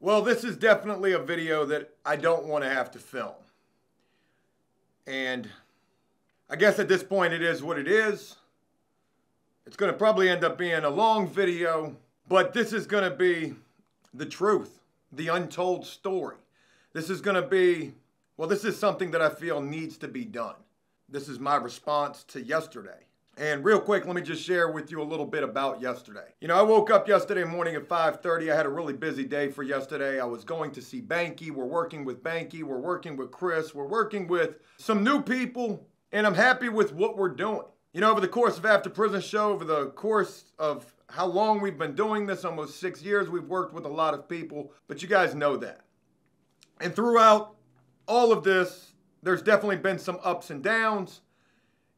Well, this is definitely a video that I don't want to have to film. And I guess at this point it is what it is. It's going to probably end up being a long video, but this is going to be the truth, the untold story. This is going to be, well, this is something that I feel needs to be done. This is my response to yesterday. And real quick, let me just share with you a little bit about yesterday. You know, I woke up yesterday morning at 5:30. I had a really busy day for yesterday. I was going to see Banky. We're working with Banky. We're working with Chris. We're working with some new people, and I'm happy with what we're doing. You know, over the course of After Prison Show, over the course of how long we've been doing this, almost 6 years, we've worked with a lot of people, but you guys know that. And throughout all of this, there's definitely been some ups and downs,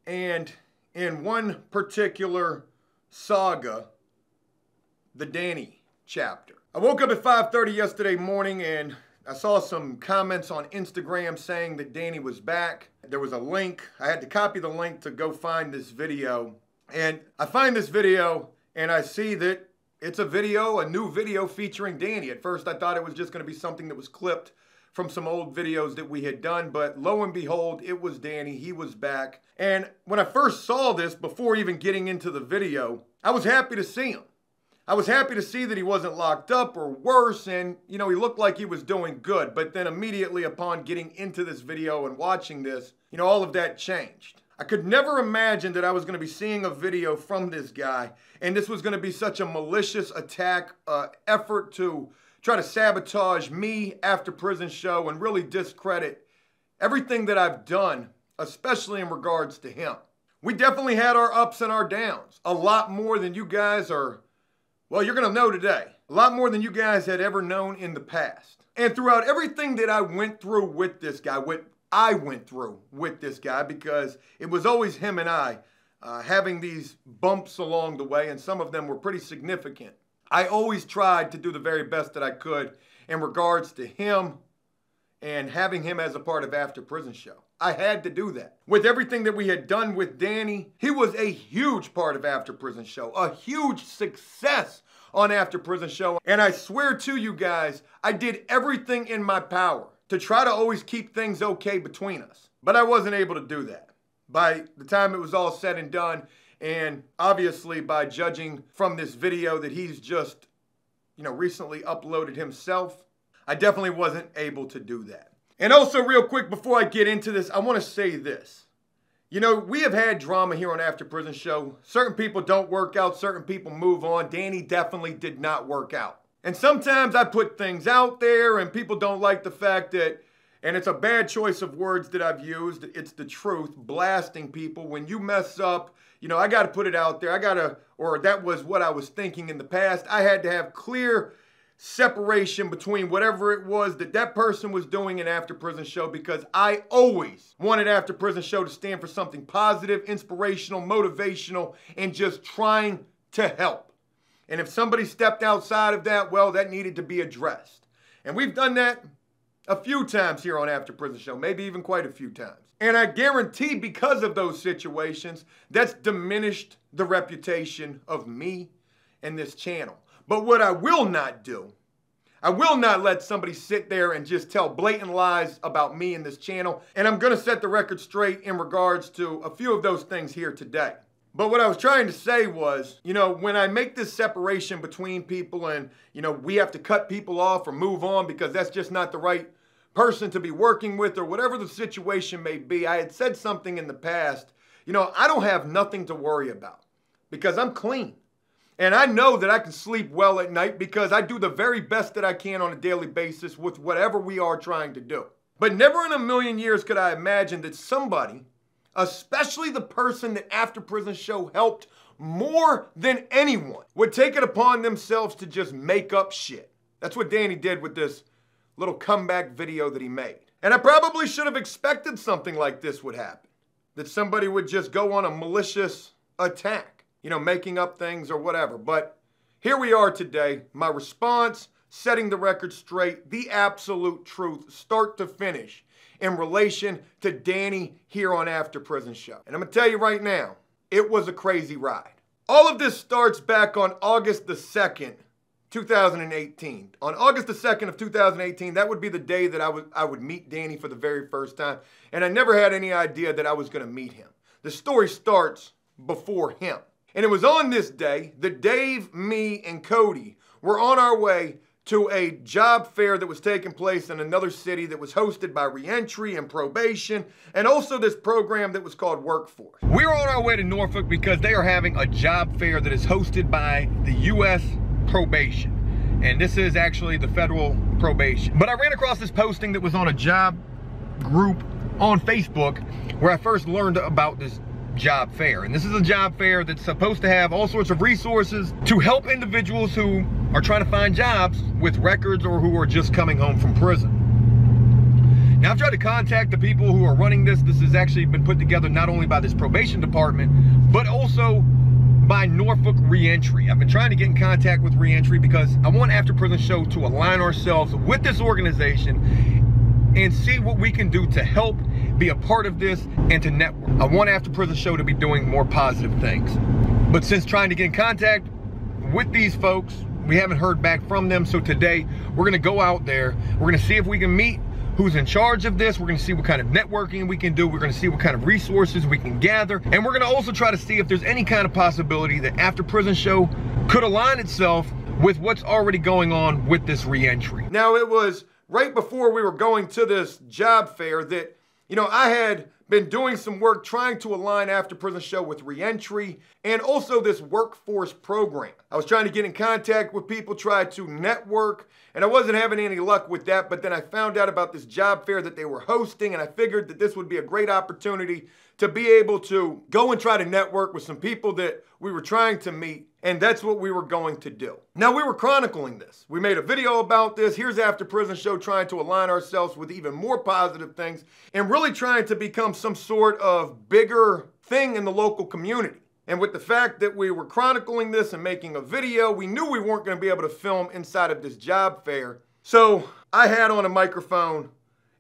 and in one particular saga, the Danny chapter. I woke up at 5:30 yesterday morning and I saw some comments on Instagram saying that Danny was back. There was a link. I had to copy the link to go find this video. And I find this video and I see that it's a video, a new video featuring Danny. At first I thought it was just going to be something that was clipped from some old videos that we had done, but lo and behold, it was Danny. He was back. And when I first saw this, before even getting into the video, I was happy to see him. I was happy to see that he wasn't locked up or worse, and, you know, he looked like he was doing good. But then immediately upon getting into this video and watching this, you know, all of that changed. I could never imagine that I was going to be seeing a video from this guy, and this was going to be such a malicious attack, effort to try to sabotage me, After Prison Show, and really discredit everything that I've done, especially in regards to him. We definitely had our ups and our downs, a lot more than you guys are, well, you're gonna know today, a lot more than you guys had ever known in the past. And throughout everything that I went through with this guy, what I went through with this guy, because it was always him and I having these bumps along the way, and some of them were pretty significant. I always tried to do the very best that I could in regards to him and having him as a part of After Prison Show. I had to do that. With everything that we had done with Danny, he was a huge part of After Prison Show, a huge success on After Prison Show. And I swear to you guys, I did everything in my power to try to always keep things okay between us. But I wasn't able to do that. By the time it was all said and done, and obviously by judging from this video that he's just, you know, recently uploaded himself, I definitely wasn't able to do that. And also real quick, before I get into this, I want to say this. You know, we have had drama here on After Prison Show. Certain people don't work out, certain people move on. Danny definitely did not work out. And sometimes I put things out there and people don't like the fact that, and it's a bad choice of words that I've used, it's the truth, blasting people. When you mess up, you know, I got to put it out there. I got to, or that was what I was thinking in the past. I had to have clear separation between whatever it was that that person was doing in After Prison Show, because I always wanted After Prison Show to stand for something positive, inspirational, motivational, and just trying to help. And if somebody stepped outside of that, well, that needed to be addressed. And we've done that a few times here on After Prison Show, maybe even quite a few times. And I guarantee because of those situations, that's diminished the reputation of me and this channel. But what I will not do, I will not let somebody sit there and just tell blatant lies about me and this channel. And I'm going to set the record straight in regards to a few of those things here today. But what I was trying to say was, you know, when I make this separation between people and, you know, we have to cut people off or move on because that's just not the right person to be working with or whatever the situation may be, I had said something in the past, you know, I don't have nothing to worry about because I'm clean. And I know that I can sleep well at night because I do the very best that I can on a daily basis with whatever we are trying to do. But never in a million years could I imagine that somebody, especially the person that After Prison Show helped more than anyone, would take it upon themselves to just make up shit. That's what Danny did with this little comeback video that he made. And I probably should have expected something like this would happen, that somebody would just go on a malicious attack, you know, making up things or whatever. But here we are today. My response, setting the record straight, the absolute truth, start to finish, in relation to Danny here on After Prison Show. And I'm gonna tell you right now, it was a crazy ride. All of this starts back on August the 2nd, 2018. On August the 2nd of 2018, that would be the day that I would meet Danny for the very first time. And I never had any idea that I was going to meet him. The story starts before him. And it was on this day that Dave, me, and Cody were on our way to a job fair that was taking place in another city that was hosted by Reentry and Probation, and also this program that was called Workforce. We're on our way to Norfolk because they are having a job fair that is hosted by the U.S. Probation. And this is actually the federal probation. But I ran across this posting that was on a job group on Facebook where I first learned about this job fair. And this is a job fair that's supposed to have all sorts of resources to help individuals who are trying to find jobs with records or who are just coming home from prison. Now I've tried to contact the people who are running this. This has actually been put together not only by this probation department, but also by Norfolk Reentry. I've been trying to get in contact with Reentry because I want After Prison Show to align ourselves with this organization and see what we can do to help, be a part of this, and to network. I want After Prison Show to be doing more positive things. But since trying to get in contact with these folks, we haven't heard back from them, so today we're gonna go out there, we're gonna see if we can meet who's in charge of this, we're gonna see what kind of networking we can do, we're gonna see what kind of resources we can gather, and we're gonna also try to see if there's any kind of possibility that After Prison Show could align itself with what's already going on with this reentry. Now it was right before we were going to this job fair that, you know, I had been doing some work trying to align After Prison Show with Reentry and also this workforce program. I was trying to get in contact with people, try to network, and I wasn't having any luck with that, but then I found out about this job fair that they were hosting, and I figured that this would be a great opportunity to be able to go and try to network with some people that we were trying to meet, and that's what we were going to do. Now, we were chronicling this. We made a video about this. Here's After Prison Show trying to align ourselves with even more positive things and really trying to become some sort of bigger thing in the local community. And with the fact that we were chronicling this and making a video, we knew we weren't going to be able to film inside of this job fair. So I had on a microphone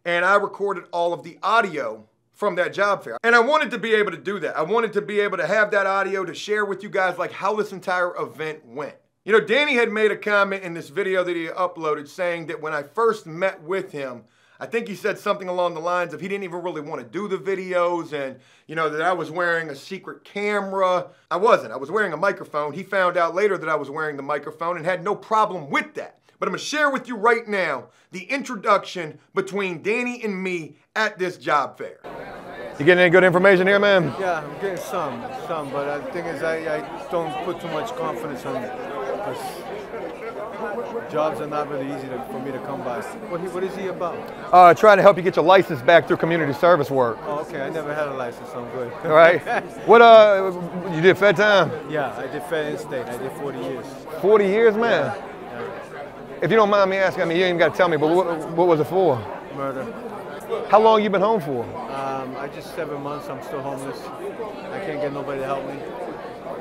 and I recorded all of the audio from that job fair. And I wanted to be able to do that. I wanted to be able to have that audio to share with you guys like how this entire event went. You know, Danny had made a comment in this video that he uploaded saying that when I first met with him, I think he said something along the lines of he didn't even really want to do the videos and, you know, that I was wearing a secret camera. I wasn't. I was wearing a microphone. He found out later that I was wearing the microphone and had no problem with that. But I'm gonna share with you right now the introduction between Danny and me at this job fair. You getting any good information here, man? Yeah, I'm getting some, but the thing is I don't put too much confidence on it because jobs are not really easy for me to come by. What is he about? Trying to help you get your license back through community service work. Oh, okay, I never had a license, so I'm good. All right. What, you did fed time? Yeah, I did fed in-state, I did 40 years. 40 years, man? Yeah. If you don't mind me asking, I mean, you ain't got to tell me, but what was it for? Murder. How long you been home for? I just 7 months. I'm still homeless. I can't get nobody to help me.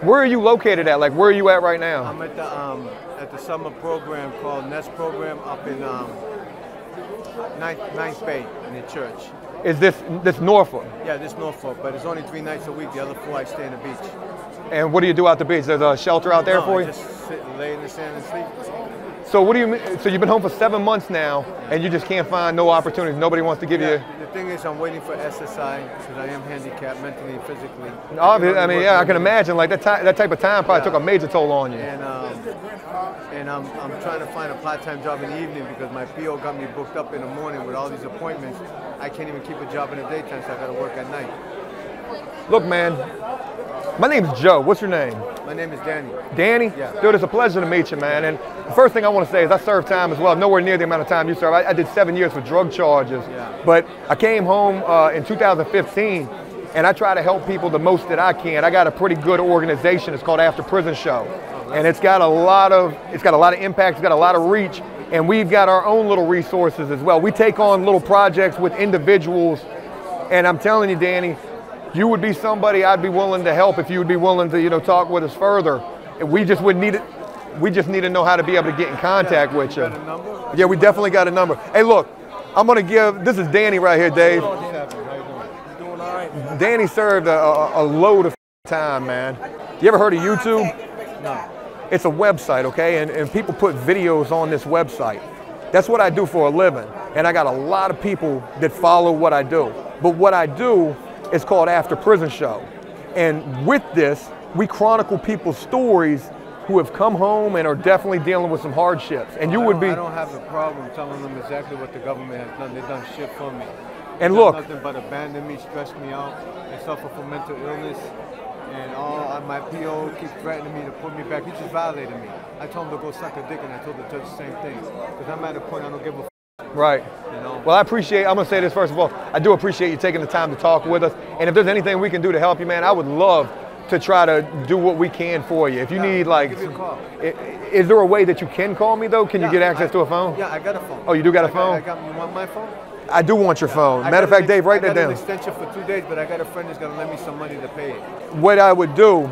Where are you located at? Like, where are you at right now? I'm at the summer program called Nest program up in Ninth Bay in the church. Is this Norfolk? Yeah, this Norfolk, but it's only 3 nights a week. The other 4 I stay in the beach. And what do you do out the beach? There's a shelter out there for you? Just sit and lay in the sand and sleep. So what do you? So you've been home for 7 months now, and you just can't find no opportunities. Nobody wants to give you. The thing is, I'm waiting for SSI because I am handicapped mentally and physically. Obviously, I mean, yeah, I can imagine. Like that type of time probably took a major toll on you. And I'm trying to find a part-time job in the evening because my PO got me booked up in the morning with all these appointments. I can't even keep a job in the daytime, so I got to work at night. Look, man. My name's Joe. What's your name? My name is Danny. Danny? Yeah. Dude, it's a pleasure to meet you, man. And the first thing I want to say is I served time as well. Nowhere near the amount of time you served. I did 7 years for drug charges. Yeah. But I came home in 2015, and I try to help people the most that I can. I got a pretty good organization. It's called After Prison Show. Oh, and it's got a lot of impact. It's got a lot of reach. And we've got our own little resources as well. We take on little projects with individuals. And I'm telling you, Danny, you would be somebody I'd be willing to help if you would be willing to, you know, talk with us further. We just would need it. We just need to know how to be able to get in contact with you. Yeah, we definitely got a number. Hey, look, I'm gonna give. This is Danny right here, Dave. Danny served a load of time, man. You ever heard of YouTube? No. It's a website, okay? And people put videos on this website. That's what I do for a living. And I got a lot of people that follow what I do. But what I do is called After Prison Show. And with this, we chronicle people's stories who have come home and are definitely dealing with some hardships. And you would be... I don't have a problem telling them exactly what the government has done. They've done shit for me. And look... nothing but abandon me, stress me out, and suffer from mental illness. And all my PO keeps threatening me to put me back. He just violated me. I told him to go suck a dick, and I told the judge the same thing. Because I'm at a point I don't give a f. Right. You know? Well, I appreciate, I'm going to say this first of all, I do appreciate you taking the time to talk with us. And if there's anything we can do to help you, man, I would love to try to do what we can for you. If you need, like, give me a call. Is there a way that you can call me, though? Can you get access to a phone? Yeah, I got a phone. Oh, you do got a phone? You want my phone? I do want your phone. Matter of fact, Dave, write that down. I got an extension for 2 days, but I got a friend who's going to lend me some money to pay it. What I would do,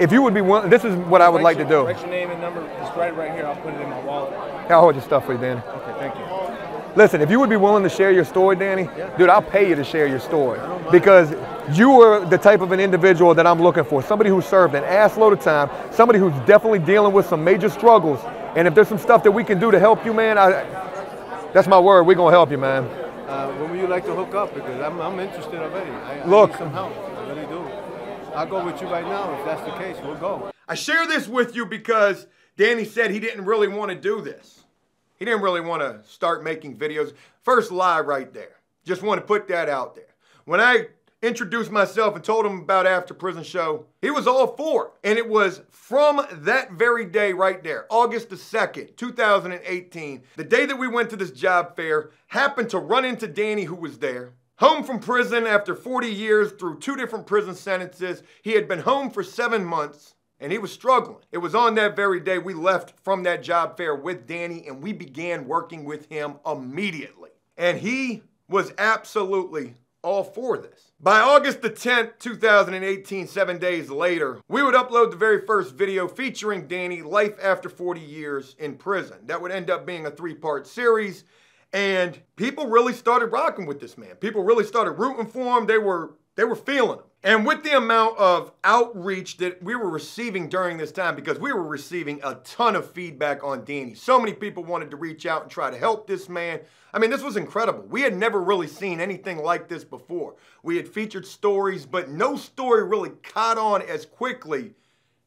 if you would be willing, this is what I would like to do. Write your name and number. Just write it right here. I'll put it in my wallet. I'll hold your stuff for you, Danny. Okay, thank you. Listen, if you would be willing to share your story, Danny, dude, I'll pay you to share your story. I don't mind. Because you are the type of an individual that I'm looking for. Somebody who served an ass load of time. Somebody who's definitely dealing with some major struggles. And if there's some stuff that we can do to help you, man, that's my word. We're going to help you, man. When would you like to hook up? Because I'm interested already. I need some help. I really do. I'll go with you right now. If that's the case, we'll go. I share this with you because Danny said he didn't really want to do this. He didn't really want to start making videos. First lie right there. Just want to put that out there. When I introduced myself and told him about After Prison Show, he was all for it. And it was from that very day right there, August the 2nd, 2018, the day that we went to this job fair, happened to run into Danny, who was there, home from prison after 40 years through 2 different prison sentences. He had been home for 7 months and he was struggling. It was on that very day we left from that job fair with Danny and we began working with him immediately. And he was absolutely all for this. By August the 10th, 2018, 7 days later, we would upload the very first video featuring Danny, Life After 40 Years in Prison. That would end up being a 3-part series, and people really started rocking with this man. People really started rooting for him. They were feeling him. And with the amount of outreach that we were receiving during this time, because we were receiving a ton of feedback on Danny. So many people wanted to reach out and try to help this man. I mean, this was incredible. We had never really seen anything like this before. We had featured stories, but no story really caught on as quickly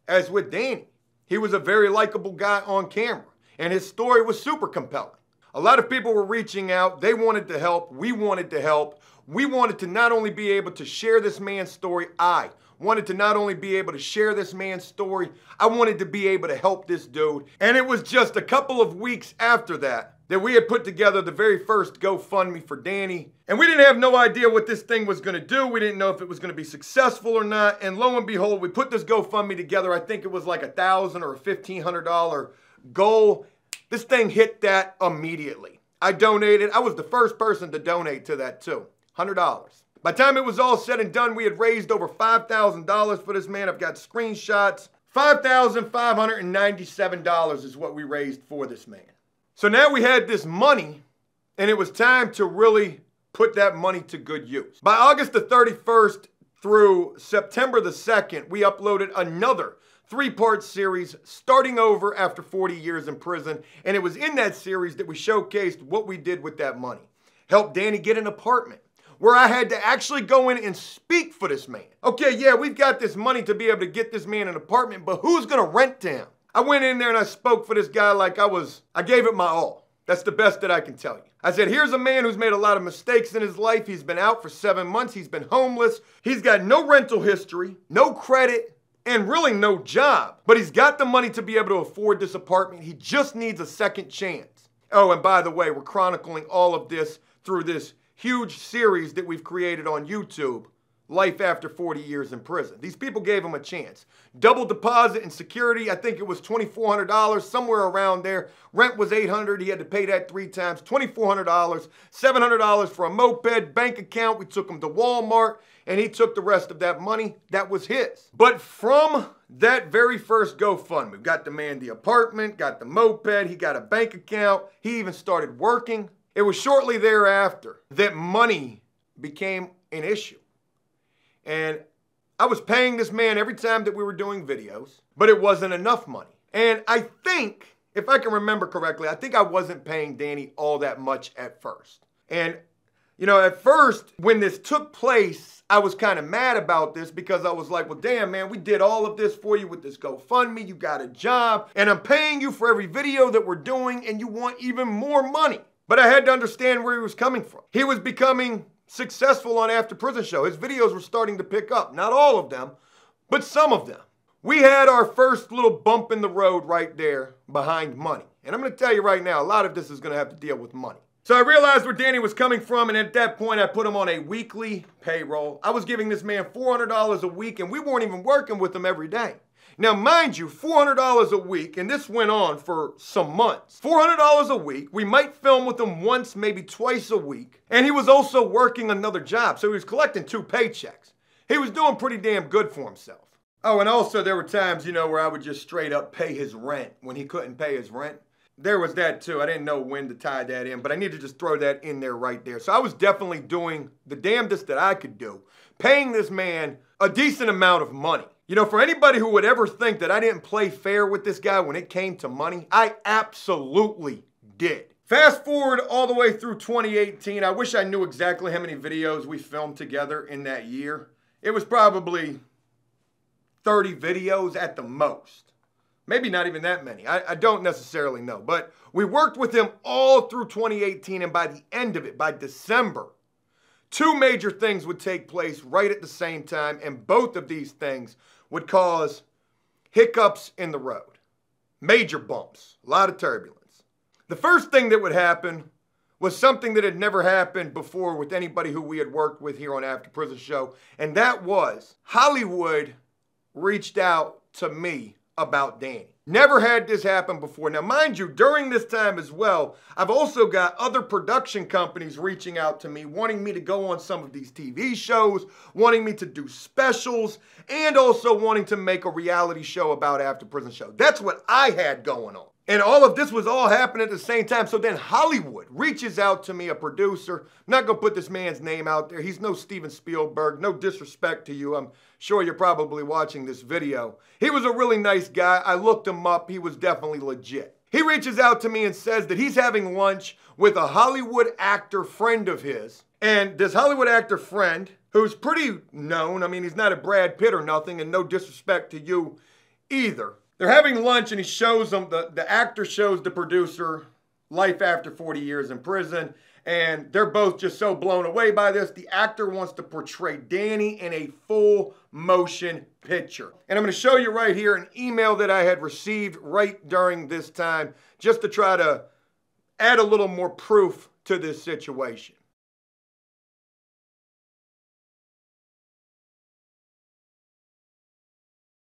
as with Danny. He was a very likable guy on camera, and his story was super compelling. A lot of people were reaching out. They wanted to help. We wanted to help. We wanted to not only be able to share this man's story, I wanted to not only be able to share this man's story, I wanted to be able to help this dude. And it was just a couple of weeks after that we had put together the very first GoFundMe for Danny. And we didn't have no idea what this thing was gonna do. We didn't know if it was gonna be successful or not. And lo and behold, we put this GoFundMe together. I think it was like $1,000 or $1,500 goal. This thing hit that immediately. I donated. I was the first person to donate to that too. $100. By the time it was all said and done, we had raised over $5,000 for this man. I've got screenshots. $5,597 is what we raised for this man. So now we had this money, and it was time to really put that money to good use. By August the 31st through September the 2nd, we uploaded another 3-part series, Starting Over After 40 Years in Prison, and it was in that series that we showcased what we did with that money. Helped Danny get an apartment, where I had to actually go in and speak for this man. Okay, yeah, we've got this money to be able to get this man an apartment, but who's gonna rent to him? I went in there and I spoke for this guy like I gave it my all. That's the best that I can tell you. I said, here's a man who's made a lot of mistakes in his life. He's been out for 7 months, he's been homeless. He's got no rental history, no credit, and really no job. But he's got the money to be able to afford this apartment. He just needs a second chance. Oh, and by the way, we're chronicling all of this through this huge series that we've created on YouTube, Life After 40 Years in Prison. These people gave him a chance. Double deposit and security, I think it was $2,400, somewhere around there. Rent was $800, he had to pay that 3 times, $2,400, $700 for a moped, bank account. We took him to Walmart, and he took the rest of that money. That was his. But from that very first GoFundMe, we got the man the apartment, got the moped, he got a bank account, he even started working. It was shortly thereafter that money became an issue. And I was paying this man every time that we were doing videos, but it wasn't enough money. And I think, if I can remember correctly, I think I wasn't paying Danny all that much at first. And, you know, at first, when this took place, I was kind of mad about this because I was like, well, damn, man, we did all of this for you with this GoFundMe. You got a job, and I'm paying you for every video that we're doing, and you want even more money. But I had to understand where he was coming from. He was becoming successful on After Prison Show. His videos were starting to pick up. Not all of them, but some of them. We had our first little bump in the road right there behind money. And I'm going to tell you right now, a lot of this is going to have to deal with money. So I realized where Danny was coming from, and at that point, I put him on a weekly payroll. I was giving this man $400 a week, and we weren't even working with him every day. Now, mind you, $400 a week, and this went on for some months. $400 a week, we might film with him once, maybe twice a week, and he was also working another job, so he was collecting two paychecks. He was doing pretty damn good for himself. Oh, and also there were times, you know, where I would just straight up pay his rent when he couldn't pay his rent. There was that too. I didn't know when to tie that in, but I need to just throw that in there right there. So I was definitely doing the damnedest that I could do, paying this man a decent amount of money. You know, for anybody who would ever think that I didn't play fair with this guy when it came to money, I absolutely did. Fast forward all the way through 2018. I wish I knew exactly how many videos we filmed together in that year. It was probably 30 videos at the most. Maybe not even that many. I don't necessarily know. But we worked with him all through 2018, and by the end of it, by December, two major things would take place right at the same time, and both of these things would cause hiccups in the road. Major bumps, a lot of turbulence. The first thing that would happen was something that had never happened before with anybody who we had worked with here on After Prison Show, and that was Hollywood reached out to me about Danny. Never had this happen before. Now, mind you, during this time as well, I've also got other production companies reaching out to me, wanting me to go on some of these TV shows, wanting me to do specials, and also wanting to make a reality show about After Prison Show. That's what I had going on. And all of this was all happening at the same time. So then Hollywood reaches out to me, a producer. I'm not going to put this man's name out there. He's no Steven Spielberg. No disrespect to you. I'm sure you're probably watching this video. He was a really nice guy. I looked him up. He was definitely legit. He reaches out to me and says that he's having lunch with a Hollywood actor friend of his. And this Hollywood actor friend, who's pretty known, I mean, he's not a Brad Pitt or nothing, and no disrespect to you either. They're having lunch, and he shows them, the actor shows the producer Life After 40 Years in Prison, and they're both just so blown away by this. The actor wants to portray Danny in a full motion picture. And I'm going to show you right here an email that I had received right during this time, just to try to add a little more proof to this situation.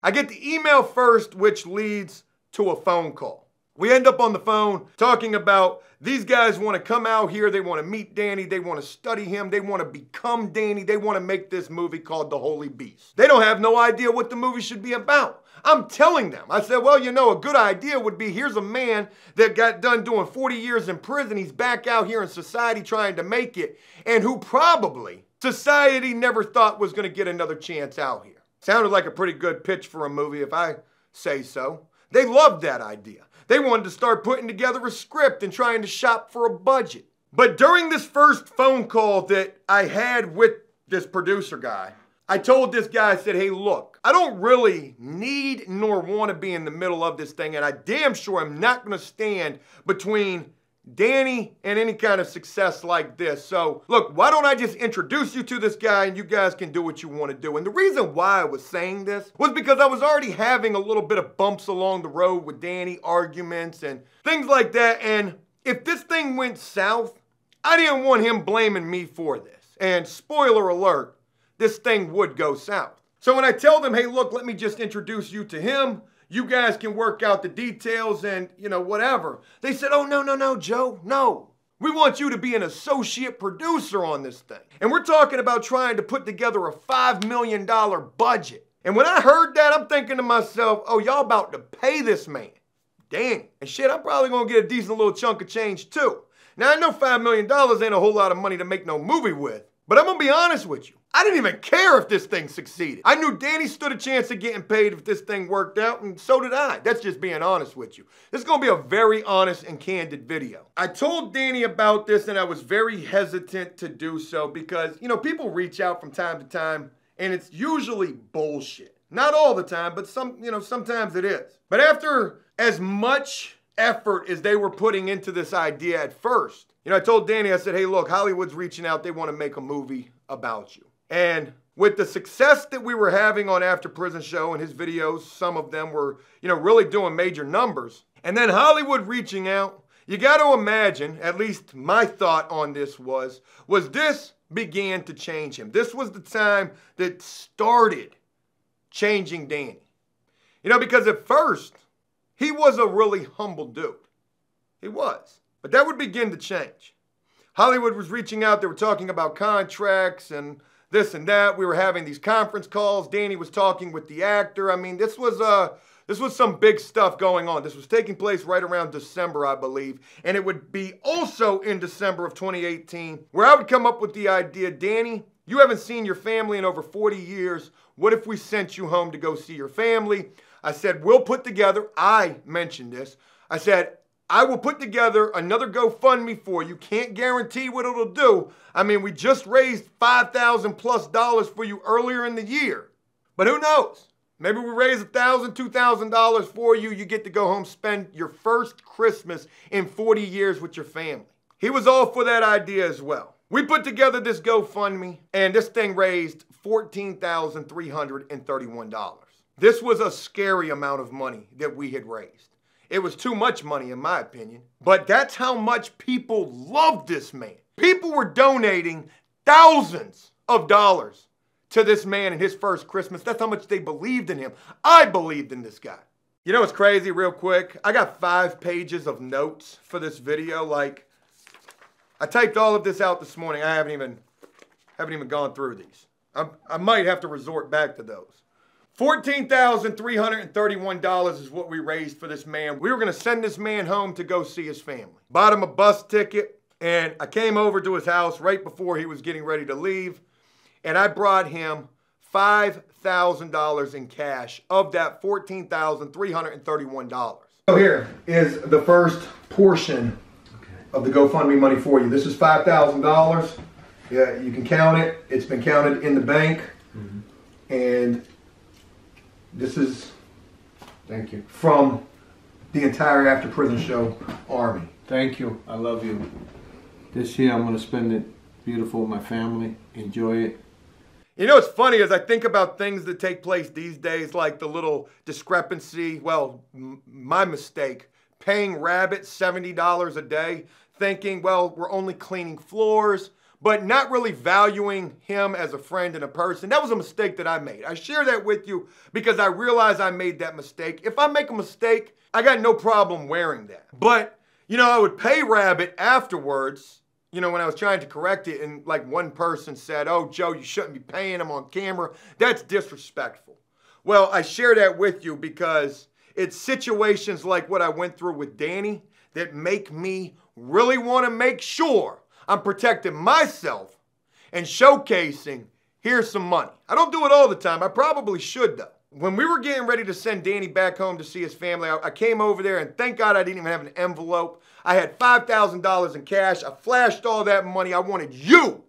I get the email first, which leads to a phone call. We end up on the phone talking about these guys want to come out here, they want to meet Danny, they want to study him, they want to become Danny, they want to make this movie called The Holy Beast. They don't have no idea what the movie should be about. I'm telling them. I said, well, you know, a good idea would be here's a man that got done doing 40 years in prison, he's back out here in society trying to make it, and who probably society never thought was going to get another chance out here. Sounded like a pretty good pitch for a movie, if I say so. They loved that idea. They wanted to start putting together a script and trying to shop for a budget. But during this first phone call that I had with this producer guy, I told this guy, I said, hey, look, I don't really need nor want to be in the middle of this thing, and I damn sure I'm not going to stand between Danny and any kind of success like this. So look, why don't I just introduce you to this guy and you guys can do what you want to do. And the reason why I was saying this was because I was already having a little bit of bumps along the road with Danny, arguments and things like that. And if this thing went south, I didn't want him blaming me for this. And spoiler alert, this thing would go south. So when I tell them, hey, look, let me just introduce you to him, you guys can work out the details and, you know, whatever. They said, oh, no, no, no, Joe, no. We want you to be an associate producer on this thing. And we're talking about trying to put together a $5 million budget. And when I heard that, I'm thinking to myself, oh, y'all about to pay this man. Dang. And shit, I'm probably going to get a decent little chunk of change too. Now, I know $5 million ain't a whole lot of money to make no movie with, but I'm going to be honest with you. I didn't even care if this thing succeeded. I knew Danny stood a chance of getting paid if this thing worked out, and so did I. That's just being honest with you. This is gonna be a very honest and candid video. I told Danny about this, and I was very hesitant to do so because, you know, people reach out from time to time, and it's usually bullshit. Not all the time, but some, you know, sometimes it is. But after as much effort as they were putting into this idea at first, you know, I told Danny, I said, hey, look, Hollywood's reaching out. They want to make a movie about you. And with the success that we were having on After Prison Show and his videos, some of them were, you know, really doing major numbers. And then Hollywood reaching out, you got to imagine, at least my thought on this was this began to change him. This was the time that started changing Danny. You know, because at first, he was a really humble dude. He was. But that would begin to change. Hollywood was reaching out. They were talking about contracts and this and that. We were having these conference calls. Danny was talking with the actor. I mean, this was some big stuff going on. This was taking place right around December, I believe. And it would be also in December of 2018 where I would come up with the idea, Danny, you haven't seen your family in over 40 years. What if we sent you home to go see your family? I said, we'll put together, I mentioned this, I said, I will put together another GoFundMe for you. Can't guarantee what it'll do. I mean, we just raised $5,000+ for you earlier in the year. But who knows? Maybe we raise $1,000, $2,000 for you. You get to go home, spend your first Christmas in 40 years with your family. He was all for that idea as well. We put together this GoFundMe, and this thing raised $14,331. This was a scary amount of money that we had raised. It was too much money, in my opinion. But that's how much people loved this man. People were donating thousands of dollars to this man in his first Christmas. That's how much they believed in him. I believed in this guy. You know what's crazy, real quick? I got 5 pages of notes for this video. Like, I typed all of this out this morning. I haven't even gone through these. I might have to resort back to those. $14,331 is what we raised for this man. We were gonna send this man home to go see his family. Bought him a bus ticket, and I came over to his house right before he was getting ready to leave, and I brought him $5,000 in cash of that $14,331. So here is the first portion of the GoFundMe money for you. This is $5,000. Yeah, you can count it. It's been counted in the bank, and this is, thank you, from the entire After Prison Show Army. Thank you. I love you. This year I'm going to spend it beautiful with my family. Enjoy it. You know, what's funny is I think about things that take place these days, like the little discrepancy, well, my mistake, paying Rabbit $70 a day, thinking, well, we're only cleaning floors, but not really valuing him as a friend and a person. That was a mistake that I made. I share that with you because I realize I made that mistake. If I make a mistake, I got no problem wearing that. But, you know, I would pay Rabbit afterwards, you know, when I was trying to correct it, and like one person said, oh, Joe, you shouldn't be paying him on camera. That's disrespectful. Well, I share that with you because it's situations like what I went through with Danny that make me really want to make sure I'm protecting myself and showcasing, here's some money. I don't do it all the time. I probably should, though. When we were getting ready to send Danny back home to see his family, I came over there, and thank God I didn't even have an envelope. I had $5,000 in cash. I flashed all that money. I wanted you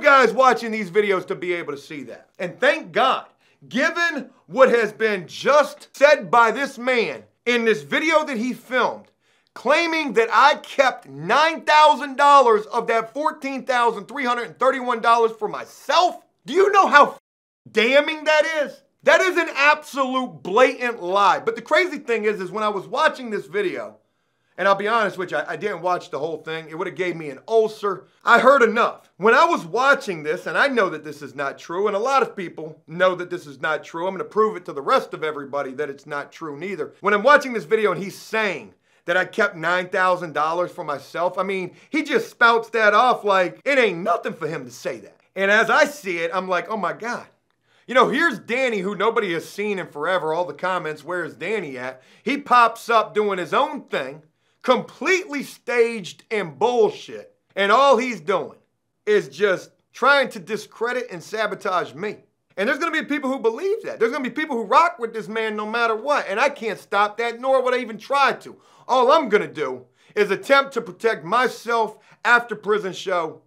guys watching these videos to be able to see that. And thank God, given what has been just said by this man in this video that he filmed, claiming that I kept $9,000 of that $14,331 for myself. Do you know how damning that is? That is an absolute blatant lie. But the crazy thing is when I was watching this video, and I'll be honest with you, I didn't watch the whole thing. It would have gave me an ulcer. I heard enough. When I was watching this, and I know that this is not true, and a lot of people know that this is not true. I'm going to prove it to the rest of everybody that it's not true neither. When I'm watching this video and he's saying that I kept $9,000 for myself. I mean, he just spouts that off like it ain't nothing for him to say that. And as I see it, I'm like, oh my God. You know, here's Danny, who nobody has seen in forever. All the comments, where's Danny at? He pops up doing his own thing, completely staged and bullshit. And all he's doing is just trying to discredit and sabotage me. And there's going to be people who believe that. There's going to be people who rock with this man no matter what. And I can't stop that, nor would I even try to. All I'm going to do is attempt to protect myself after Prison Show.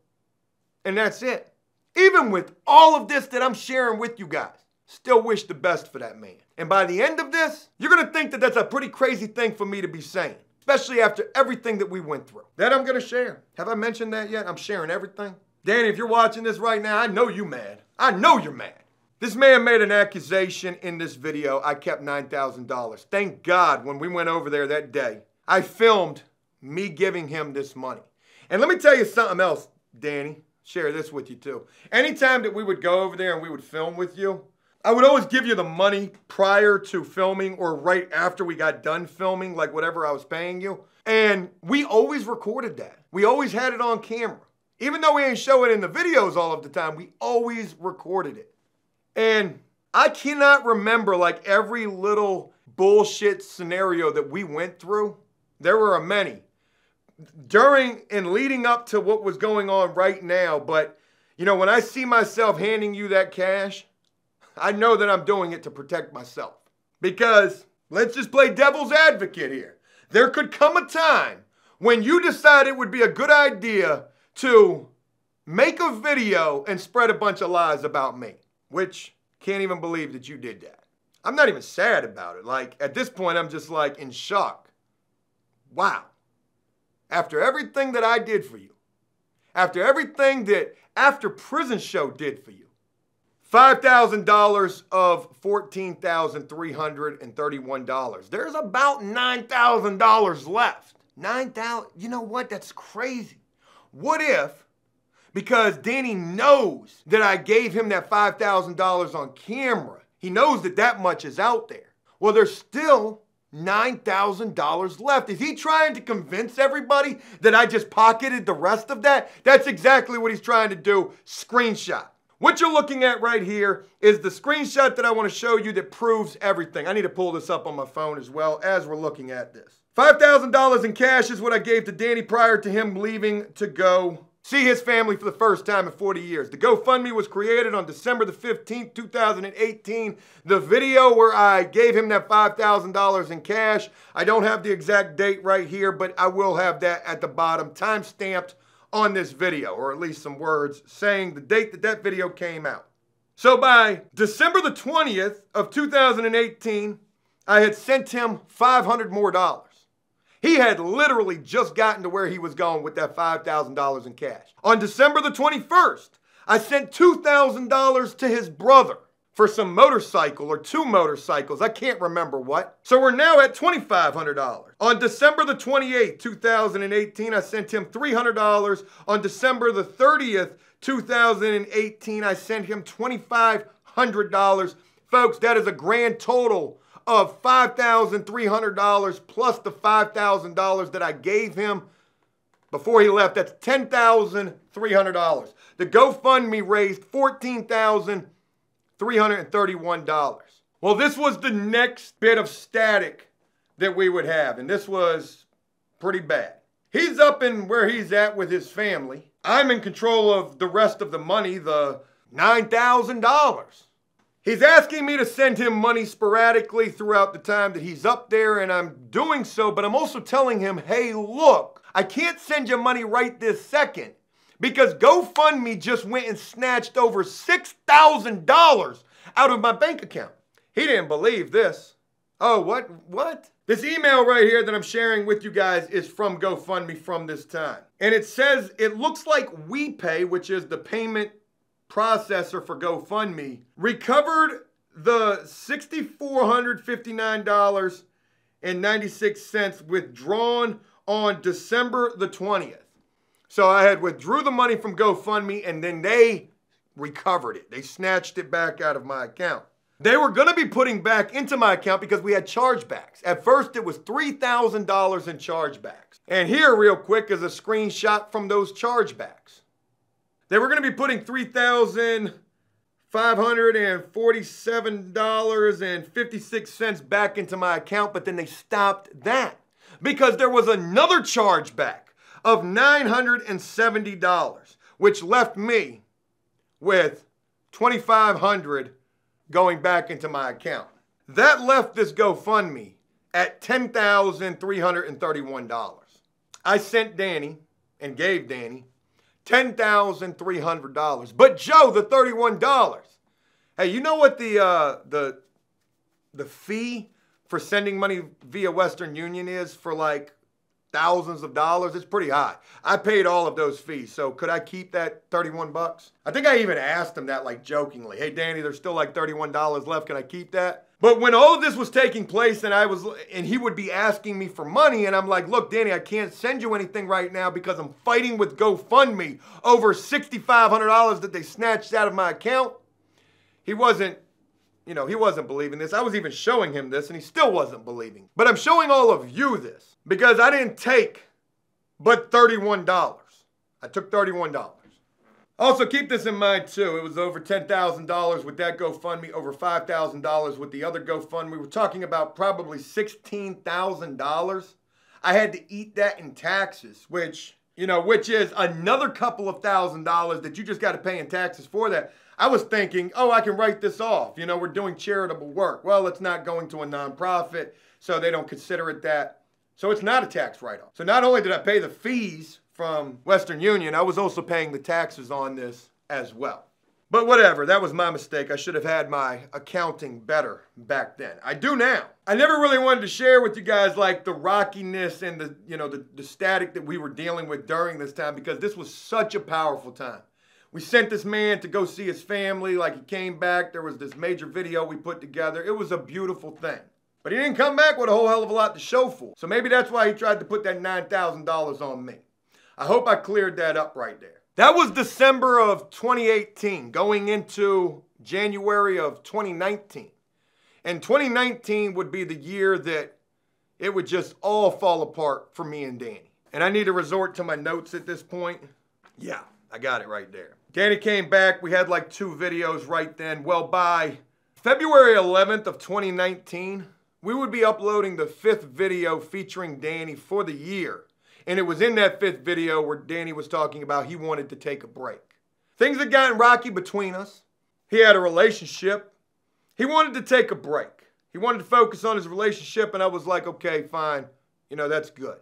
And that's it. Even with all of this that I'm sharing with you guys, still wish the best for that man. And by the end of this, you're going to think that that's a pretty crazy thing for me to be saying. Especially after everything that we went through. That I'm going to share. Have I mentioned that yet? I'm sharing everything. Danny, if you're watching this right now, I know you mad. I know you're mad. This man made an accusation in this video. I kept $9,000. Thank God when we went over there that day, I filmed me giving him this money. And let me tell you something else, Danny. Share this with you too. Anytime that we would go over there and we would film with you, I would always give you the money prior to filming or right after we got done filming, like whatever I was paying you. And we always recorded that. We always had it on camera. Even though we ain't show it in the videos all of the time, we always recorded it. And I cannot remember like every little bullshit scenario that we went through. There were many during and leading up to what was going on right now. But, you know, when I see myself handing you that cash, I know that I'm doing it to protect myself. Because let's just play devil's advocate here. There could come a time when you decide it would be a good idea to make a video and spread a bunch of lies about me. Which, can't even believe that you did that. I'm not even sad about it. Like, at this point, I'm just like in shock. Wow. After everything that I did for you. After everything that After Prison Show did for you. $5,000 of $14,331. There's about $9,000 left. 9,000, you know what? That's crazy. What if... Because Danny knows that I gave him that $5,000 on camera. He knows that that much is out there. Well, there's still $9,000 left. Is he trying to convince everybody that I just pocketed the rest of that? That's exactly what he's trying to do. Screenshot. What you're looking at right here is the screenshot that I want to show you that proves everything. I need to pull this up on my phone as well as we're looking at this. $5,000 in cash is what I gave to Danny prior to him leaving to go see his family for the first time in 40 years. The GoFundMe was created on December the 15th, 2018. The video where I gave him that $5,000 in cash, I don't have the exact date right here, but I will have that at the bottom, timestamped on this video, or at least some words saying the date that that video came out. So by December the 20th of 2018, I had sent him $500 more. He had literally just gotten to where he was going with that $5,000 in cash. On December the 21st, I sent $2,000 to his brother for some motorcycle or two motorcycles. I can't remember what. So we're now at $2,500. On December the 28th, 2018, I sent him $300. On December the 30th, 2018, I sent him $2,500. Folks, that is a grand total of $5,300 plus the $5,000 that I gave him before he left. That's $10,300. The GoFundMe raised $14,331. Well, this was the next bit of static that we would have, and this was pretty bad. He's up in where he's at with his family. I'm in control of the rest of the money, the $9,000. He's asking me to send him money sporadically throughout the time that he's up there, and I'm doing so, but I'm also telling him, hey, look, I can't send you money right this second because GoFundMe just went and snatched over $6,000 out of my bank account. He didn't believe this. Oh, what? What? This email right here that I'm sharing with you guys is from GoFundMe from this time. And it says, it looks like WePay, which is the payment processor for GoFundMe, recovered the $6,459.96 withdrawn on December the 20th. So I had withdrew the money from GoFundMe and then they recovered it. They snatched it back out of my account. They were going to be putting back into my account because we had chargebacks. At first it was $3,000 in chargebacks. And here real quick is a screenshot from those chargebacks. They were going to be putting $3,547.56 back into my account, but then they stopped that because there was another chargeback of $970, which left me with $2,500 going back into my account. That left this GoFundMe at $10,331. I sent Danny and gave Danny $10,300. But Joe, the $31. Hey, you know what the fee for sending money via Western Union is for like thousands of dollars? It's pretty high. I paid all of those fees, so could I keep that 31 bucks? I think I even asked him that like jokingly. Hey, Danny, there's still like $31 left. Can I keep that? But when all of this was taking place and he would be asking me for money, and I'm like, look, Danny, I can't send you anything right now because I'm fighting with GoFundMe over $6,500 that they snatched out of my account. He wasn't, you know, he wasn't believing this. I was even showing him this and he still wasn't believing. But I'm showing all of you this because I didn't take but $31. I took $31. Also keep this in mind too. It was over $10,000 with that GoFundMe, over $5,000 with the other GoFundMe. We're talking about probably $16,000. I had to eat that in taxes, which is another couple of $1,000 that you just got to pay in taxes for that. I was thinking, oh, I can write this off. You know, we're doing charitable work. Well, it's not going to a nonprofit, so they don't consider it that. So it's not a tax write-off. So not only did I pay the fees from Western Union, I was also paying the taxes on this as well. But whatever, that was my mistake. I should have had my accounting better back then. I do now. I never really wanted to share with you guys like the rockiness and the static that we were dealing with during this time, because this was such a powerful time. We sent this man to go see his family. Like, he came back. There was this major video we put together. It was a beautiful thing. But he didn't come back with a whole hell of a lot to show for. So maybe that's why he tried to put that $9,000 on me. I hope I cleared that up right there. That was December of 2018, going into January of 2019. And 2019 would be the year that it would just all fall apart for me and Danny. And I need to resort to my notes at this point. Yeah, I got it right there. Danny came back. We had like 2 videos right then. Well, by February 11th of 2019, we would be uploading the 5th video featuring Danny for the year. And it was in that 5th video where Danny was talking about he wanted to take a break. Things had gotten rocky between us. He had a relationship. He wanted to take a break. He wanted to focus on his relationship, and I was like, okay, fine. You know, that's good.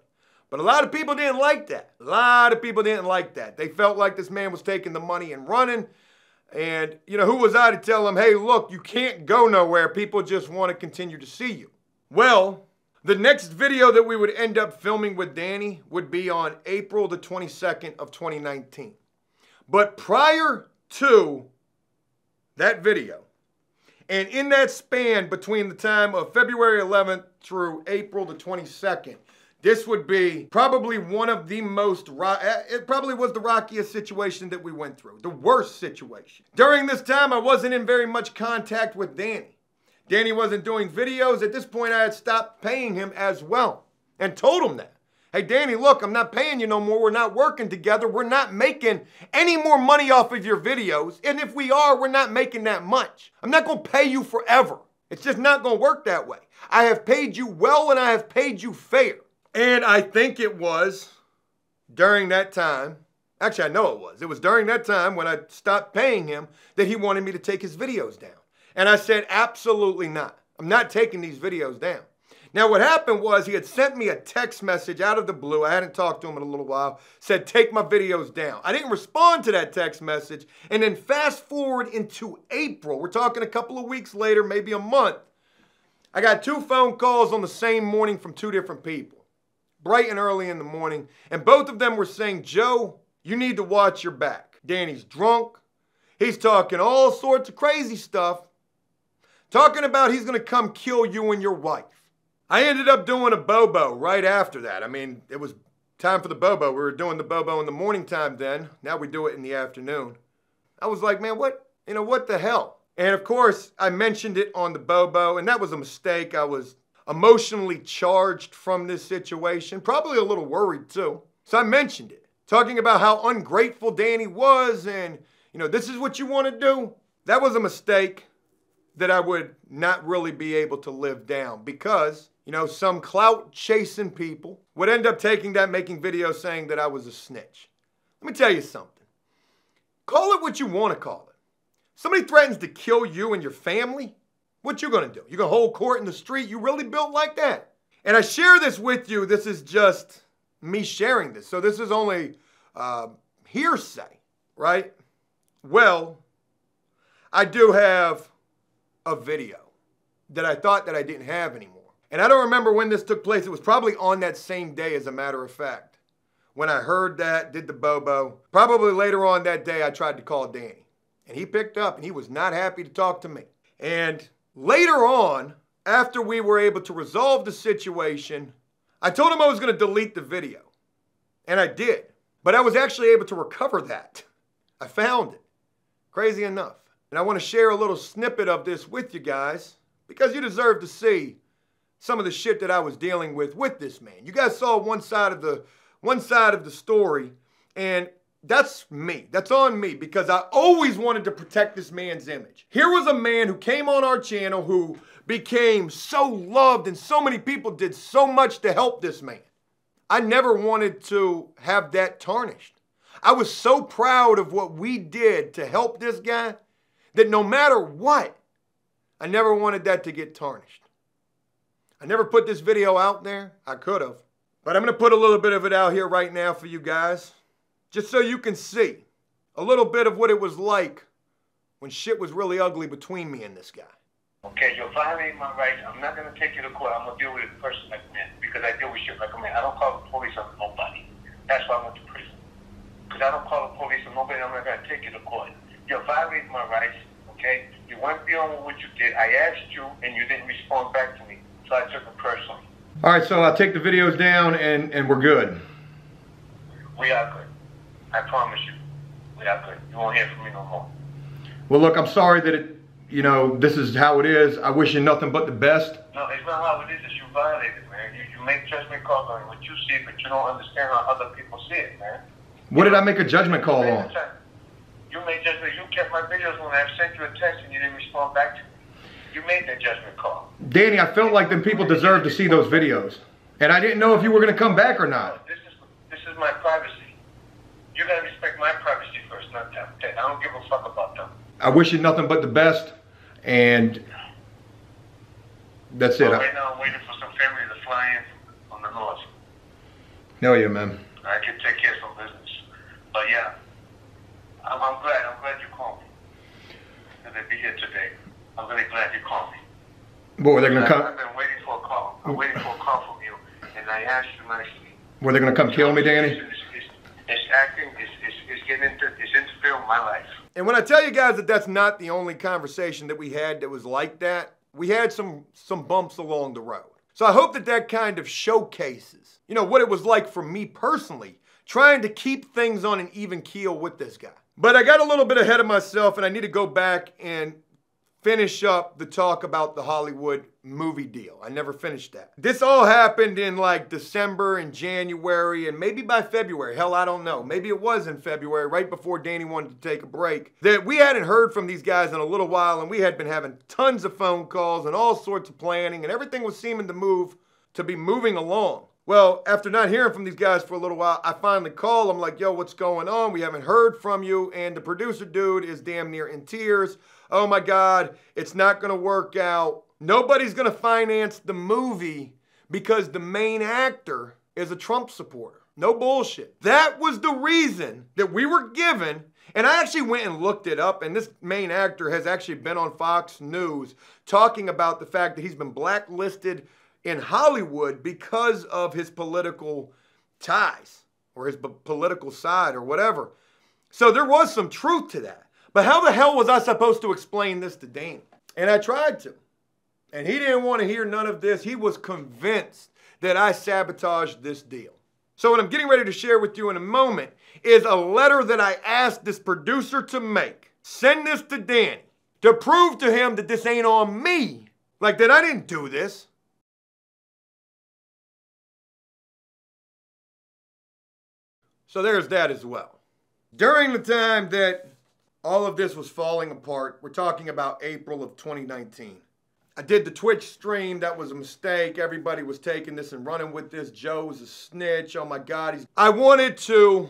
But a lot of people didn't like that. A lot of people didn't like that. They felt like this man was taking the money and running. And, you know, who was I to tell him, hey, look, you can't go nowhere. People just want to continue to see you. Well, the next video that we would end up filming with Danny would be on April the 22nd of 2019. But prior to that video, and in that span between the time of February 11th through April the 22nd, this would be probably one of the most, it probably was the rockiest situation that we went through, the worst situation. During this time, I wasn't in very much contact with Danny. Danny wasn't doing videos. At this point, I had stopped paying him as well and told him that. Hey, Danny, look, I'm not paying you no more. We're not working together. We're not making any more money off of your videos. And if we are, we're not making that much. I'm not going to pay you forever. It's just not going to work that way. I have paid you well and I have paid you fair. And I think it was during that time, actually I know it was. It was during that time when I stopped paying him that he wanted me to take his videos down. And I said, absolutely not. I'm not taking these videos down. Now what happened was he had sent me a text message out of the blue. I hadn't talked to him in a little while. Said, take my videos down. I didn't respond to that text message. And then fast forward into April. We're talking a couple of weeks later, maybe a month. I got 2 phone calls on the same morning from 2 different people. Bright and early in the morning, and both of them were saying, Joe, you need to watch your back. Danny's drunk. He's talking all sorts of crazy stuff. Talking about he's going to come kill you and your wife. I ended up doing a Bobo right after that. I mean, it was time for the Bobo. We were doing the Bobo in the morning time then. Now we do it in the afternoon. I was like, man, what the hell? And of course, I mentioned it on the Bobo, and that was a mistake. I was emotionally charged from this situation, probably a little worried too. So I mentioned it, talking about how ungrateful Danny was and, you know, this is what you want to do. That was a mistake that I would not really be able to live down because, you know, some clout chasing people would end up taking that, making videos saying that I was a snitch. Let me tell you something. Call it what you want to call it. Somebody threatens to kill you and your family, what you gonna do? You gonna hold court in the street? You really built like that? And I share this with you. This is just me sharing this. So this is only hearsay, right? Well, I do have a video that I thought that I didn't have anymore. And I don't remember when this took place. It was probably on that same day, as a matter of fact. When I heard that, did the bobo. Probably later on that day, I tried to call Danny. And he picked up, and he was not happy to talk to me. And later on, after we were able to resolve the situation, I told him I was going to delete the video. And I did. But I was actually able to recover that. I found it. Crazy enough. And I want to share a little snippet of this with you guys, because you deserve to see some of the shit that I was dealing with this man. You guys saw one side of the story, and that's me. That's on me, because I always wanted to protect this man's image. Here was a man who came on our channel who became so loved, and so many people did so much to help this man. I never wanted to have that tarnished. I was so proud of what we did to help this guy that no matter what, I never wanted that to get tarnished. I never put this video out there. I could have. But I'm going to put a little bit of it out here right now for you guys, just so you can see a little bit of what it was like when shit was really ugly between me and this guy. Okay, you're violating my rights. I'm not going to take you to court. I'm going to deal with it person like man, because I deal with shit like a man. I don't call the police on nobody. That's why I went to prison. Because I don't call the police on nobody. I'm not going to take you to court. You're violating my rights, okay? You went beyond what you did. I asked you, and you didn't respond back to me. So I took it personally. All right, so I'll take the videos down, and we're good. We are good. I promise you. We are good. You won't hear from me no more. Well, look, I'm sorry that it, you know, this is how it is. I wish you nothing but the best. No, it's not how it is. It's you violated, man. You make judgment calls on what you see, but you don't understand how other people see it, man. What did I make a judgment call on? You made judgment. You kept my videos when I sent you a text and you didn't respond back to me. You made that judgment call. Danny, I felt like them people deserved to see those videos. And I didn't know if you were going to come back or not. This is my privacy. You got to respect my privacy first, not them. I don't give a fuck about them. I wish you nothing but the best. And that's it. Well, right now I'm waiting for some family to fly in on the north. Hell yeah, man. I can take care of some business. But yeah, I'm glad. I'm glad you called me. And they'd be here today. I'm really glad you called me. What, were they going to come? I've been waiting for a call. I'm waiting for a call from you, and I asked you nicely. Were they going to come kill me, Danny? It's interfering with my life. And when I tell you guys that that's not the only conversation that we had that was like that, we had some bumps along the road. So I hope that that kind of showcases, you know, what it was like for me personally, trying to keep things on an even keel with this guy. But I got a little bit ahead of myself, and I need to go back and finish up the talk about the Hollywood movie deal. I never finished that. This all happened in like December and January and maybe by February. Hell, I don't know. Maybe it was in February, right before Danny wanted to take a break, that we hadn't heard from these guys in a little while, and we had been having tons of phone calls and all sorts of planning, and everything was seeming to be moving along. Well, after not hearing from these guys for a little while, I finally call. I'm like, yo, what's going on? We haven't heard from you. And the producer dude is damn near in tears. Oh my God, it's not going to work out. Nobody's going to finance the movie because the main actor is a Trump supporter. No bullshit. That was the reason that we were given. And I actually went and looked it up, and this main actor has actually been on Fox News talking about the fact that he's been blacklisted in Hollywood because of his political ties or his political side or whatever. So there was some truth to that. But how the hell was I supposed to explain this to Danny? And I tried to. And he didn't want to hear none of this. He was convinced that I sabotaged this deal. So what I'm getting ready to share with you in a moment is a letter that I asked this producer to make. Send this to Danny to prove to him that this ain't on me. Like that I didn't do this. So there's that as well. During the time that all of this was falling apart, we're talking about April of 2019. I did the Twitch stream. That was a mistake. Everybody was taking this and running with this. Joe's a snitch. Oh my God. I wanted to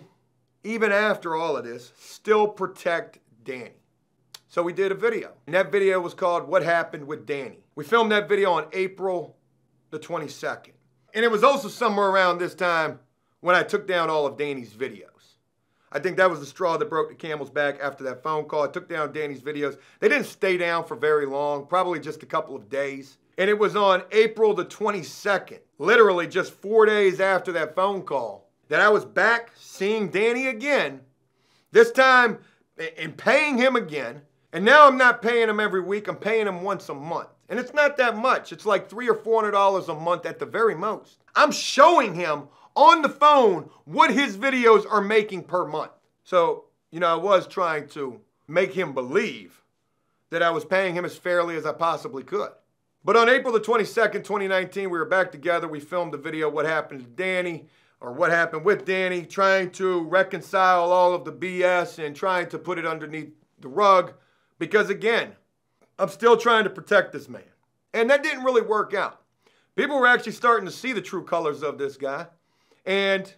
even after all of this, still protect Danny. So we did a video, and that video was called What Happened with Danny. We filmed that video on April the 22nd. And it was also somewhere around this time when I took down all of Danny's videos. I think that was the straw that broke the camel's back after that phone call. I took down Danny's videos. They didn't stay down for very long, probably just a couple of days. And it was on April the 22nd, literally just 4 days after that phone call, that I was back seeing Danny again, this time and paying him again. And now I'm not paying him every week, I'm paying him once a month. And it's not that much, it's like $300 or $400 a month at the very most. I'm showing him on the phone what his videos are making per month. So, you know, I was trying to make him believe that I was paying him as fairly as I possibly could. But on April the 22nd, 2019, we were back together. We filmed the video, What Happened to Danny, or What Happened with Danny, trying to reconcile all of the BS and trying to put it underneath the rug. Because again, I'm still trying to protect this man. And that didn't really work out. People were actually starting to see the true colors of this guy. And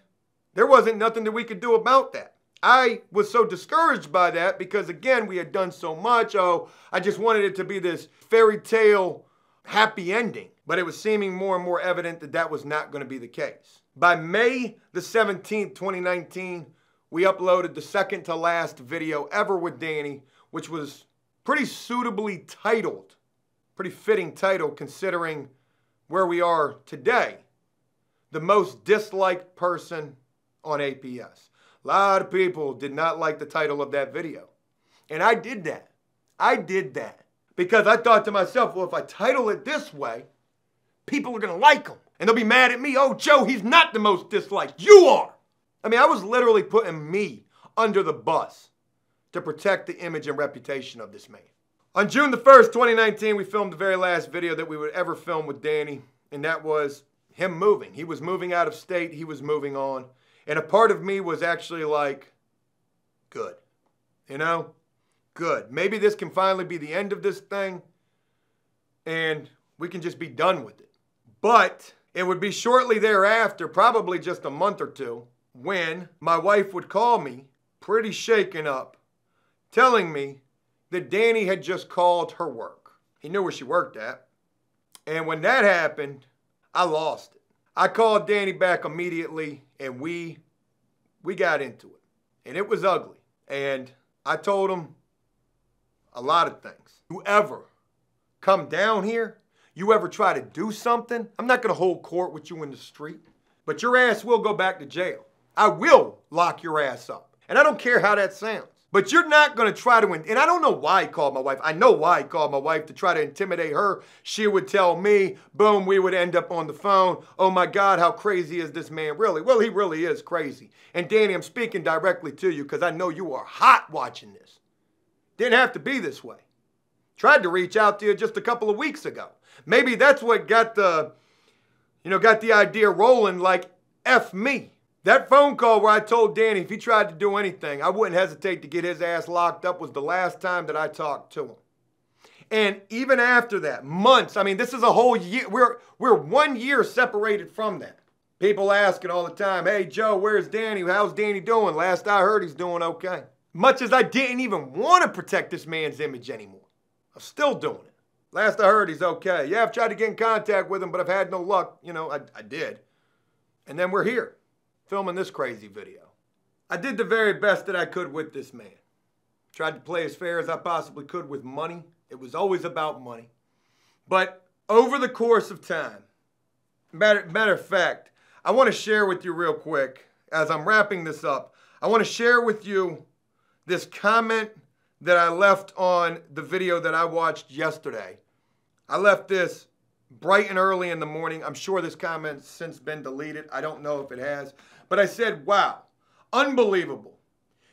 there wasn't nothing that we could do about that. I was so discouraged by that because, again, we had done so much. Oh, I just wanted it to be this fairy tale happy ending. But it was seeming more and more evident that that was not going to be the case. By May the 17th, 2019, we uploaded the second to last video ever with Danny, which was pretty suitably titled, pretty fitting title considering where we are today. The most disliked person on APS. A lot of people did not like the title of that video. And I did that. Because I thought to myself, well, if I title it this way, people are going to like him. And they'll be mad at me. Oh, Joe, he's not the most disliked. You are. I mean, I was literally putting me under the bus to protect the image and reputation of this man. On June the 1st, 2019, we filmed the very last video that we would ever film with Danny. And that was him moving. He was moving out of state. He was moving on. And a part of me was actually like, good. You know? Good. Maybe this can finally be the end of this thing. And we can just be done with it. But it would be shortly thereafter, probably just a month or two, when my wife would call me, pretty shaken up, telling me that Danny had just called her work. He knew where she worked at. And when that happened, I lost it. I called Danny back immediately, and we got into it. And it was ugly. And I told him a lot of things. You ever come down here, you ever try to do something, I'm not going to hold court with you in the street, but your ass will go back to jail. I will lock your ass up. And I don't care how that sounds. But you're not going to try to, and I don't know why he called my wife. I know why he called my wife, to try to intimidate her. She would tell me, boom, we would end up on the phone. Oh my God, how crazy is this man really? Well, he really is crazy. And Danny, I'm speaking directly to you because I know you are hot watching this. Didn't have to be this way. Tried to reach out to you just a couple of weeks ago. Maybe that's what got the, you know, got the idea rolling, like, F me. That phone call where I told Danny if he tried to do anything, I wouldn't hesitate to get his ass locked up, was the last time that I talked to him. And even after that, months, I mean, this is a whole year. We're 1 year separated from that. People asking all the time, hey, Joe, where's Danny? How's Danny doing? Last I heard, he's doing okay. Much as I didn't even want to protect this man's image anymore, I'm still doing it. Last I heard, he's okay. Yeah, I've tried to get in contact with him, but I've had no luck. You know, I did. And then we're here, filming this crazy video. I did the very best that I could with this man. Tried to play as fair as I possibly could with money. It was always about money. But over the course of time, matter of fact, I want to share with you real quick, as I'm wrapping this up, I want to share with you this comment that I left on the video that I watched yesterday. I left this bright and early in the morning. I'm sure this comment's since been deleted. I don't know if it has. But I said, wow, unbelievable.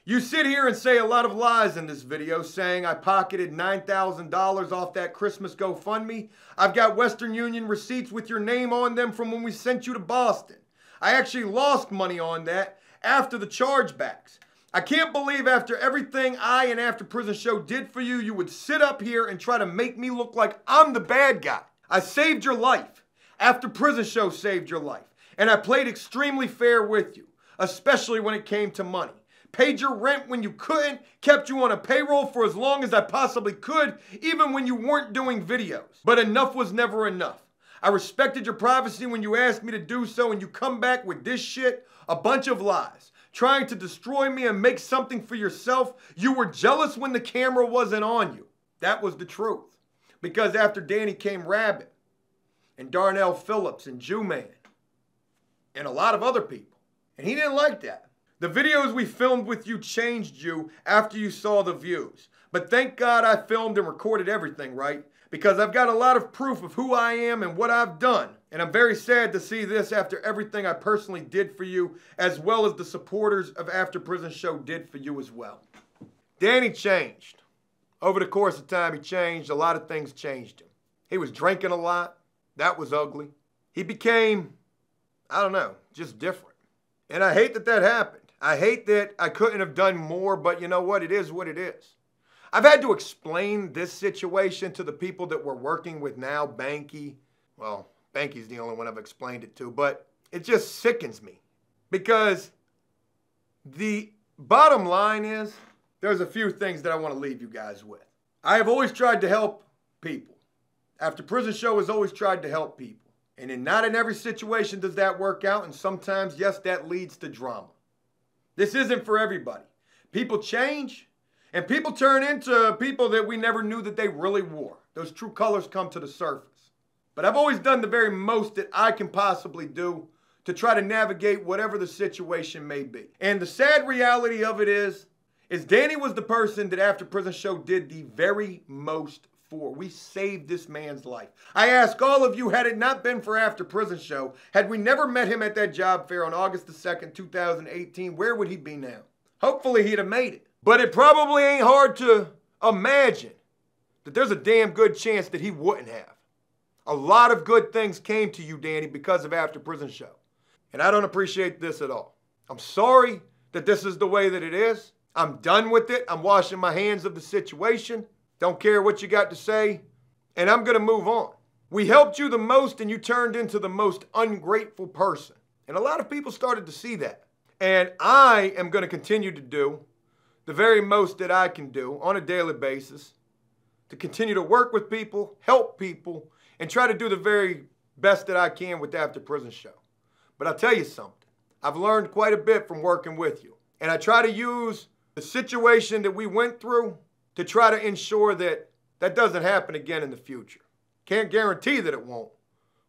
You sit here and say a lot of lies in this video, saying I pocketed $9,000 off that Christmas GoFundMe. I've got Western Union receipts with your name on them from when we sent you to Boston. I actually lost money on that after the chargebacks. I can't believe after everything I and After Prison Show did for you, you would sit up here and try to make me look like I'm the bad guy. I saved your life. After Prison Show saved your life. And I played extremely fair with you, especially when it came to money. paid your rent when you couldn't, kept you on a payroll for as long as I possibly could, even when you weren't doing videos. But enough was never enough. I respected your privacy when you asked me to do so, and you come back with this shit, a bunch of lies, trying to destroy me and make something for yourself. You were jealous when the camera wasn't on you. That was the truth. Because after Danny came Rabbit, and Darnell Phillips, and Jew Man, and a lot of other people. And he didn't like that. The videos we filmed with you changed you after you saw the views. But thank God I filmed and recorded everything, right? Because I've got a lot of proof of who I am and what I've done. And I'm very sad to see this after everything I personally did for you, as well as the supporters of After Prison Show did for you as well. Danny changed. Over the course of time, he changed. A lot of things changed him. He was drinking a lot. That was ugly. He became, I don't know, just different. And I hate that that happened. I hate that I couldn't have done more, but you know what? It is what it is. I've had to explain this situation to the people that we're working with now, Banky. Well, Banky's the only one I've explained it to, but it just sickens me. Because the bottom line is, there's a few things that I want to leave you guys with. I have always tried to help people. After Prison Show has always tried to help people. And in not in every situation does that work out. And sometimes, yes, that leads to drama. This isn't for everybody. People change. And people turn into people that we never knew that they really were. Those true colors come to the surface. But I've always done the very most that I can possibly do to try to navigate whatever the situation may be. And the sad reality of it is Danny was the person that After Prison Show did the very most for. We saved this man's life. I ask all of you, had it not been for After Prison Show, had we never met him at that job fair on August the 2nd, 2018, where would he be now? Hopefully he'd have made it. But it probably ain't hard to imagine that there's a damn good chance that he wouldn't have. A lot of good things came to you, Danny, because of After Prison Show. And I don't appreciate this at all. I'm sorry that this is the way that it is. I'm done with it. I'm washing my hands of the situation. Don't care what you got to say, and I'm going to move on. We helped you the most, and you turned into the most ungrateful person. And a lot of people started to see that. And I am going to continue to do the very most that I can do on a daily basis to continue to work with people, help people, and try to do the very best that I can with the After Prison Show. But I'll tell you something. I've learned quite a bit from working with you. And I try to use the situation that we went through to try to ensure that that doesn't happen again in the future. Can't guarantee that it won't,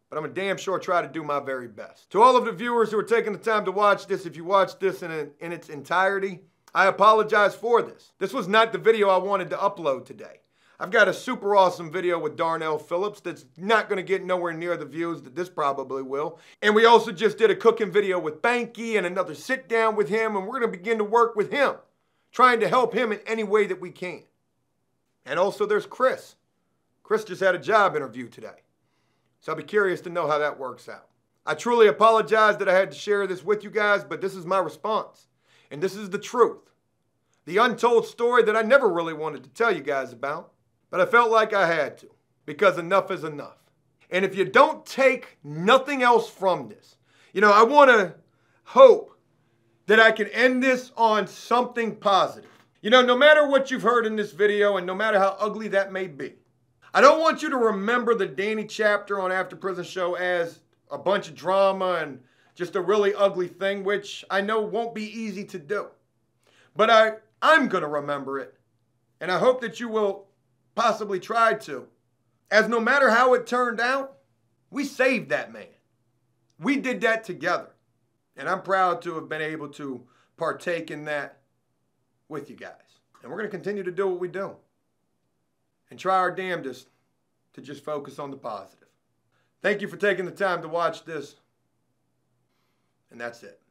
but I'm a damn sure try to do my very best. To all of the viewers who are taking the time to watch this, if you watch this in its entirety, I apologize for this. This was not the video I wanted to upload today. I've got a super awesome video with Darnell Phillips that's not gonna get nowhere near the views that this probably will. And we also just did a cooking video with Banky and another sit down with him, and we're gonna begin to work with him, trying to help him in any way that we can. And also there's Chris. Chris just had a job interview today. So I'll be curious to know how that works out. I truly apologize that I had to share this with you guys, but this is my response. And this is the truth. The untold story that I never really wanted to tell you guys about, but I felt like I had to, because enough is enough. And if you don't take nothing else from this, you know, I want to hope that I can end this on something positive. You know, no matter what you've heard in this video and no matter how ugly that may be, I don't want you to remember the Danny chapter on After Prison Show as a bunch of drama and just a really ugly thing, which I know won't be easy to do. But I'm going to remember it, and I hope that you will possibly try to, as no matter how it turned out, we saved that man. We did that together, and I'm proud to have been able to partake in that with you guys. And we're going to continue to do what we do and try our damnedest to just focus on the positive. Thank you for taking the time to watch this. And that's it.